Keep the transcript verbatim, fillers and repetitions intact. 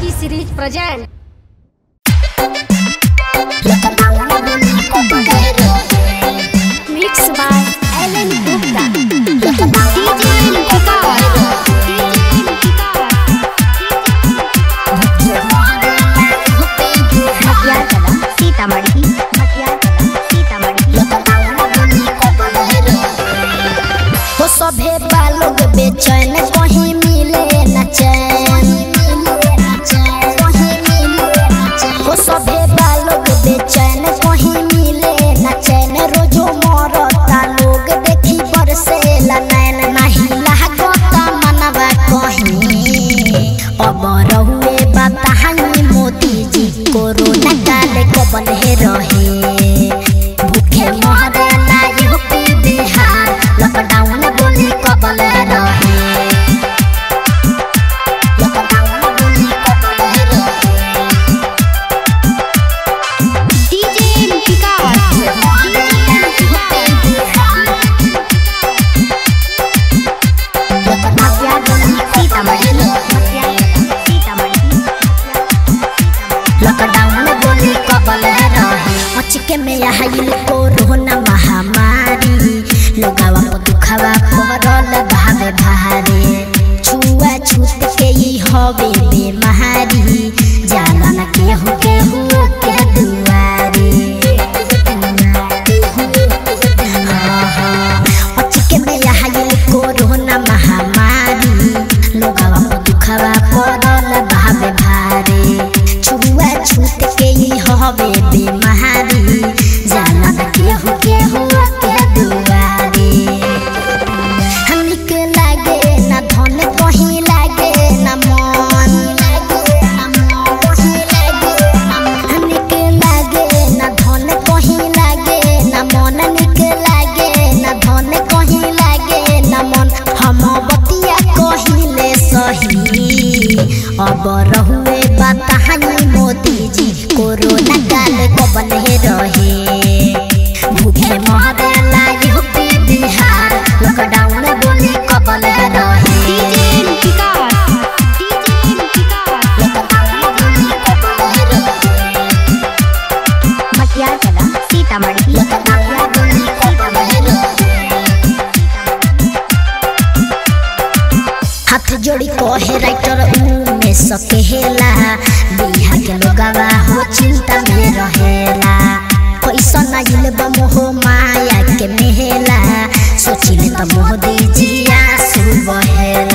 की series present. Mix by Elon Gupta. Sitamarhi हो सभे बालोग बेचैन कहीं मिले न चैन। कोरोना काल को बन्हे रहे भूखे मरे ना यूपी बिहार लॉकडाउन बोली को बन्हे रहे लॉकडाउन बोली को बन्हे रहे। डीजे इनकार के में आइल कोरोना महामारी लोगवा को दुखवा पड़ल भावे भारे छुआ छूत के ई हवे बीमारी जाला न केहू केहू के दुआरे के में आइल कोरोना महामारी लोगवा को दुखवा पड़ल भावे भारे छुआ छूत के ई हवे बीमारी अब रहुए बताही मोदी जी कोरोना काल को बन्हे रहे भूखे मरे ना यूपी बिहार लॉकडाउन बोली को बन्हे रहे। डीजे इनकार डीजे इनकार लॉकडाउन बोली को बन्हे रहे मटिया चला सीतामढ़ी लॉकडाउन बोली को बन्हे रहे। हाथ जोड़ी कहे राइटर उ सकेला बिहार के लोगवा हो चिंता में रहेला कैसा नाइल बम हो माया के मेला सोचिले त मोह दीजिया सुबहेला।